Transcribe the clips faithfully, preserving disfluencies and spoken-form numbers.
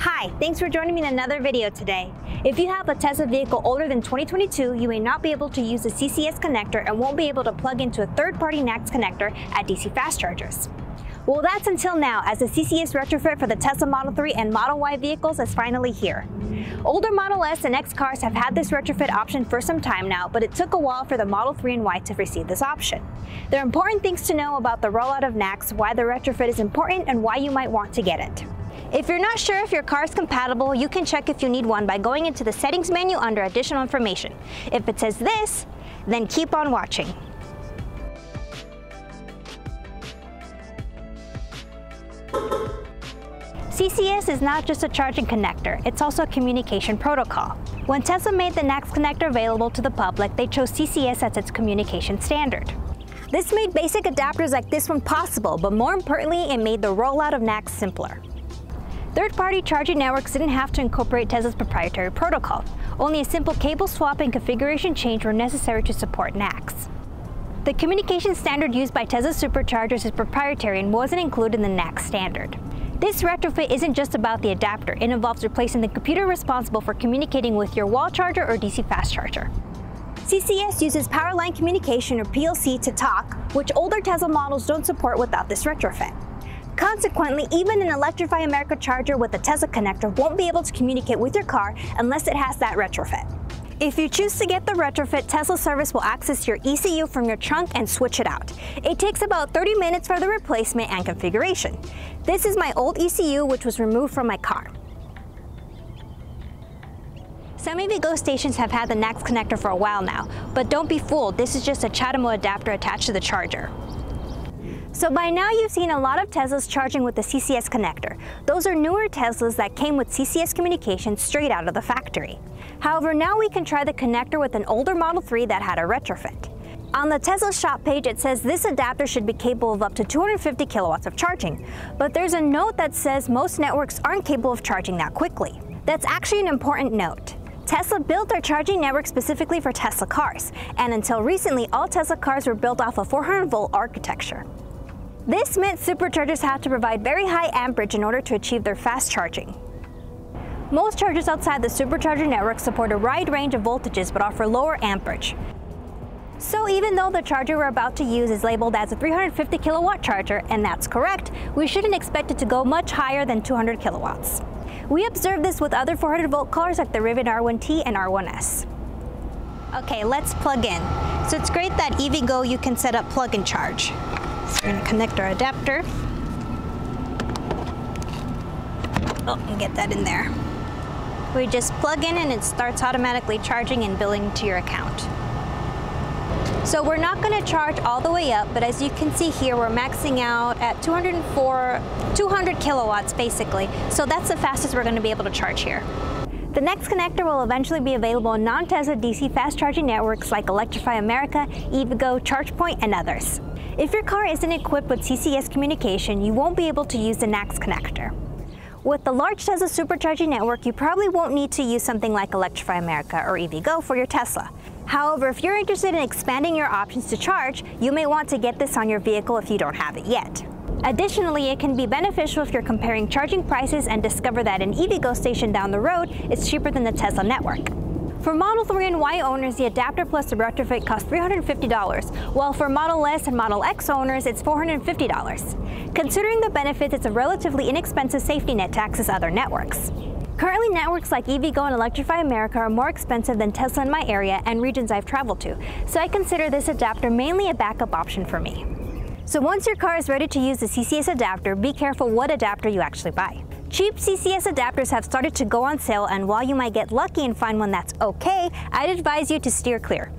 Hi, thanks for joining me in another video today. If you have a Tesla vehicle older than twenty twenty-two, you may not be able to use the C C S connector and won't be able to plug into a third-party N A C S connector at D C fast chargers. Well, that's until now, as the C C S retrofit for the Tesla Model three and Model Y vehicles is finally here. Older Model S and X cars have had this retrofit option for some time now, but it took a while for the Model three and Y to receive this option. There are important things to know about the rollout of N A C S, why the retrofit is important, and why you might want to get it. If you're not sure if your car is compatible, you can check if you need one by going into the settings menu under additional information. If it says this, then keep on watching. C C S is not just a charging connector, it's also a communication protocol. When Tesla made the N A C S connector available to the public, they chose C C S as its communication standard. This made basic adapters like this one possible, but more importantly, it made the rollout of N A C S simpler. Third-party charging networks didn't have to incorporate Tesla's proprietary protocol. Only a simple cable swap and configuration change were necessary to support N A C S. The communication standard used by Tesla superchargers is proprietary and wasn't included in the N A C S standard. This retrofit isn't just about the adapter. It involves replacing the computer responsible for communicating with your wall charger or D C fast charger. C C S uses powerline communication, or P L C, to talk, which older Tesla models don't support without this retrofit. Consequently, even an Electrify America charger with a Tesla connector won't be able to communicate with your car unless it has that retrofit. If you choose to get the retrofit, Tesla service will access your E C U from your trunk and switch it out. It takes about thirty minutes for the replacement and configuration. This is my old E C U, which was removed from my car. Some EVgo stations have had the N A C S connector for a while now, but don't be fooled, this is just a CHAdeMO adapter attached to the charger. So by now you've seen a lot of Teslas charging with the C C S connector. Those are newer Teslas that came with C C S communication straight out of the factory. However, now we can try the connector with an older Model three that had a retrofit. On the Tesla shop page, it says this adapter should be capable of up to two hundred fifty kilowatts of charging, but there's a note that says most networks aren't capable of charging that quickly. That's actually an important note. Tesla built their charging network specifically for Tesla cars, and until recently, all Tesla cars were built off a four hundred volt architecture. This meant superchargers had to provide very high amperage in order to achieve their fast charging. Most chargers outside the supercharger network support a wide range of voltages but offer lower amperage. So even though the charger we're about to use is labeled as a three hundred fifty kilowatt charger, and that's correct, we shouldn't expect it to go much higher than two hundred kilowatts. We observed this with other four hundred volt cars like the Rivian R one T and R one S. Okay, let's plug in. So it's great that EVgo you can set up plug and charge. So we're going to connect our adapter. Oh, and get that in there. We just plug in and it starts automatically charging and billing to your account. So we're not going to charge all the way up, but as you can see here, we're maxing out at two hundred kilowatts basically. So that's the fastest we're going to be able to charge here. The N A C S connector will eventually be available in non-Tesla D C fast charging networks like Electrify America, EVgo, ChargePoint, and others. If your car isn't equipped with C C S communication, you won't be able to use the N A C S connector. With the large Tesla supercharging network, you probably won't need to use something like Electrify America or EVgo for your Tesla. However, if you're interested in expanding your options to charge, you may want to get this on your vehicle if you don't have it yet. Additionally, it can be beneficial if you're comparing charging prices and discover that an EVgo station down the road is cheaper than the Tesla network. For Model three and Y owners, the adapter plus the retrofit costs three hundred fifty dollars, while for Model S and Model X owners, it's four hundred fifty dollars. Considering the benefits, it's a relatively inexpensive safety net to access other networks. Currently, networks like EVgo and Electrify America are more expensive than Tesla in my area and regions I've traveled to, so I consider this adapter mainly a backup option for me. So once your car is ready to use the C C S adapter, be careful what adapter you actually buy. Cheap C C S adapters have started to go on sale, and while you might get lucky and find one that's okay, I'd advise you to steer clear.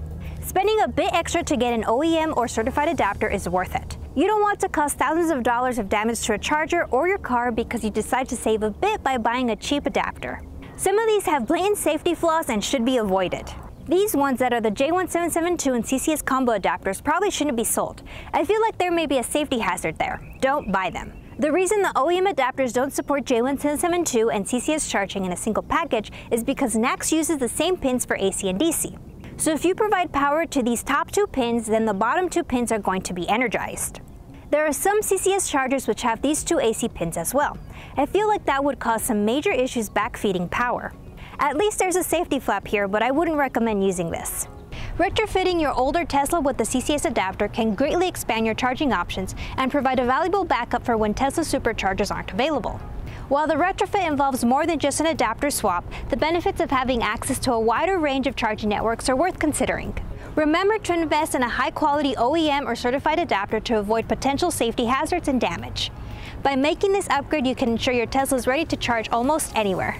Spending a bit extra to get an O E M or certified adapter is worth it. You don't want to cause thousands of dollars of damage to a charger or your car because you decide to save a bit by buying a cheap adapter. Some of these have blatant safety flaws and should be avoided. These ones that are the J one seven seven two and C C S combo adapters probably shouldn't be sold. I feel like there may be a safety hazard there. Don't buy them. The reason the O E M adapters don't support J one seven seven two and C C S charging in a single package is because N A C S uses the same pins for A C and D C. So if you provide power to these top two pins, then the bottom two pins are going to be energized. There are some C C S chargers which have these two A C pins as well. I feel like that would cause some major issues backfeeding power. At least there's a safety flap here, but I wouldn't recommend using this. Retrofitting your older Tesla with the C C S adapter can greatly expand your charging options and provide a valuable backup for when Tesla superchargers aren't available. While the retrofit involves more than just an adapter swap, the benefits of having access to a wider range of charging networks are worth considering. Remember to invest in a high-quality O E M or certified adapter to avoid potential safety hazards and damage. By making this upgrade, you can ensure your Tesla is ready to charge almost anywhere.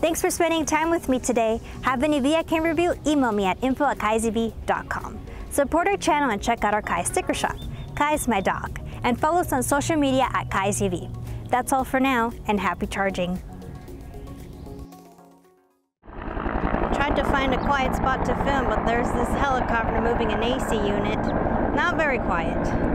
Thanks for spending time with me today. Have an E V I can review? Email me at info at Kai Z V dot com. Support our channel and check out our Kai sticker shop. Kai is my dog. And follow us on social media at Kai Z V. That's all for now, and happy charging. Tried to find a quiet spot to film, but there's this helicopter moving an A C unit. Not very quiet.